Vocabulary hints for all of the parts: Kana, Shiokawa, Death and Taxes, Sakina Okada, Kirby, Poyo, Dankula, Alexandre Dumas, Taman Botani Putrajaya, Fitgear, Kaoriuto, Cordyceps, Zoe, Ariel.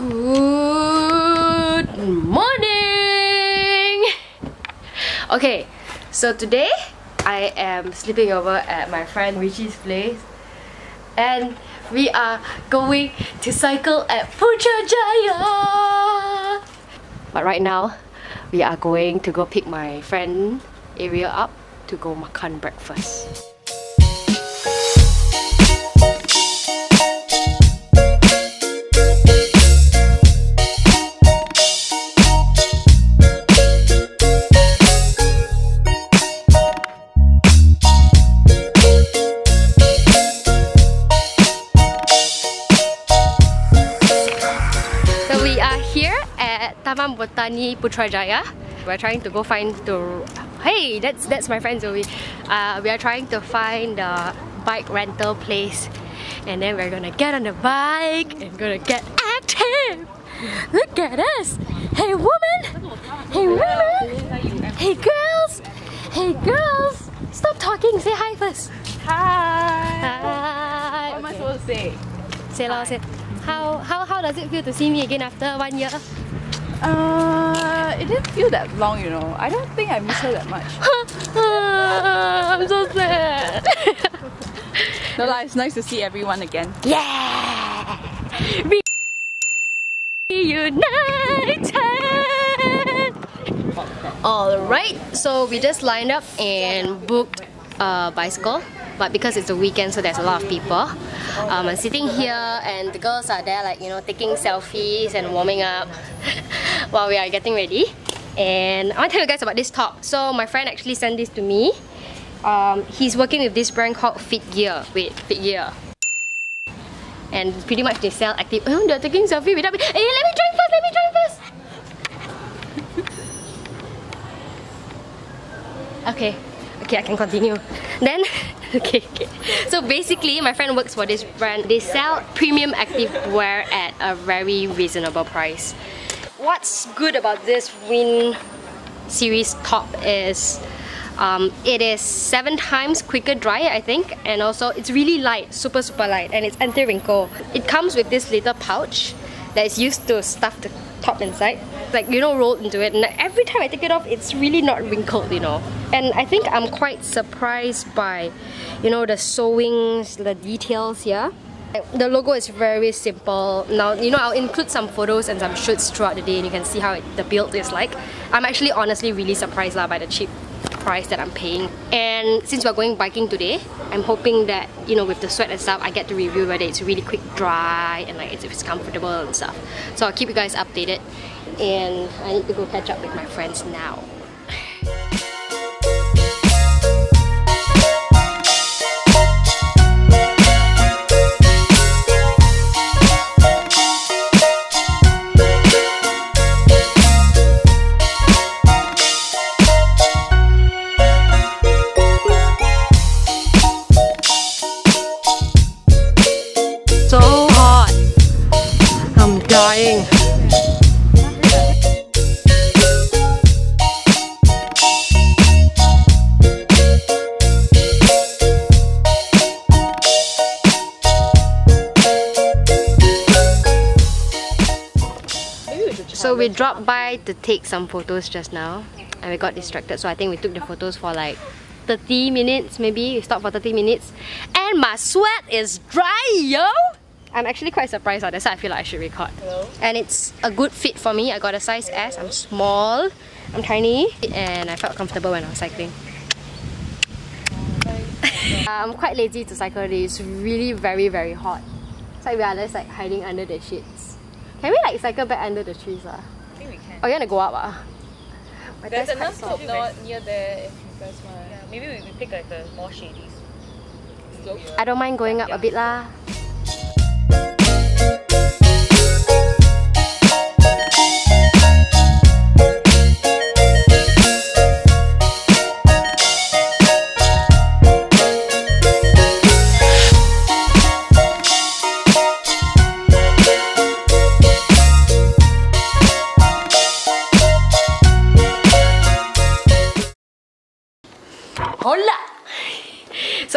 Good morning! Okay, so today I am sleeping over at my friend Richie's place and we are going to cycle at Putrajaya! But right now, we are going to go pick my friend Ariel up to go makan breakfast. Taman Botani Putrajaya. We're trying to go find the... Hey, that's my friend Zoe. We are trying to find the bike rental place and then we're gonna get on the bike and gonna get active! Look at us! Hey woman! Hey women! Hey girls! Hey girls! Stop talking, say hi first! Hi! What am I supposed to say? Say lah, say. How does it feel to see me again after 1 year? It didn't feel that long, you know. I don't think I miss her that much. I'm so sad. No lah, it's nice to see everyone again. Yeah! Reunited! Alright, so we just lined up and booked a bicycle. But because it's a weekend, so there's a lot of people. I'm sitting here and the girls are there, like, you know, taking selfies and warming up while we are getting ready. And I want to tell you guys about this top. So my friend actually sent this to me. He's working with this brand called Fitgear. Wait, Fitgear. And pretty much they sell active. Oh, they're taking selfie without me. Hey, let me join first. Okay, I can continue. Then, okay. So basically, my friend works for this brand. They sell premium active wear at a very reasonable price. What's good about this Win series top is it is 7 times quicker dry, I think, and also it's really light, super light, and it's anti-wrinkle. It comes with this little pouch that is used to stuff the top inside, like, you know, rolled into it, and every time I take it off, it's really not wrinkled, you know. And I think I'm quite surprised by, you know, the sewings, the details here. The logo is very simple. Now, you know, I'll include some photos and some shoots throughout the day and you can see how the build is like. I'm actually honestly really surprised by the cheap price that I'm paying. And since we're going biking today, I'm hoping that, you know, with the sweat and stuff, I get to review whether it's really quick dry and like it's comfortable and stuff. So I'll keep you guys updated and I need to go catch up with my friends now. So we dropped by to take some photos just now and we got distracted, so I think we took the photos for like 30 minutes maybe. We stopped for 30 minutes and my sweat is dry, yo! I'm actually quite surprised, that's why I feel like I should record. And it's a good fit for me. I got a size S, I'm small, I'm tiny, and I felt comfortable when I was cycling. I'm quite lazy to cycle today, it's really very hot. It's like we are just like hiding under the sheets. Can we like cycle back under the trees? I think we can. Oh, you want to go up? But there's another slope near there if you guys want. Yeah, maybe we pick like the more shady slope. I don't mind going up a bit lah.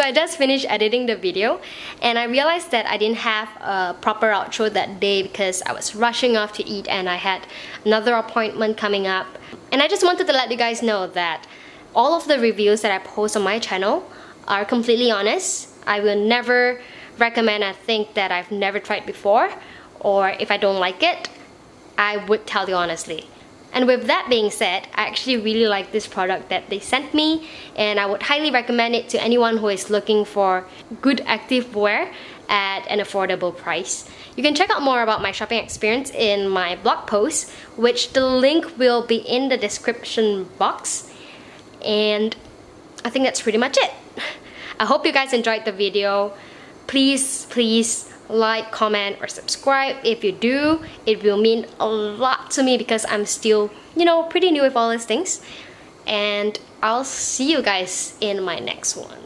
I just finished editing the video, and I realized that I didn't have a proper outro that day because I was rushing off to eat and I had another appointment coming up. And I just wanted to let you guys know that all of the reviews that I post on my channel are completely honest. I will never recommend a thing that I've never tried before, or if I don't like it, I would tell you honestly. And with that being said, I actually really like this product that they sent me, and I would highly recommend it to anyone who is looking for good active wear at an affordable price. You can check out more about my shopping experience in my blog post, which the link will be in the description box. And I think that's pretty much it. I hope you guys enjoyed the video. Please like, comment, or subscribe. If you do, it will mean a lot to me because I'm still, you know, pretty new with all these things. And I'll see you guys in my next one.